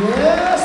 Yes!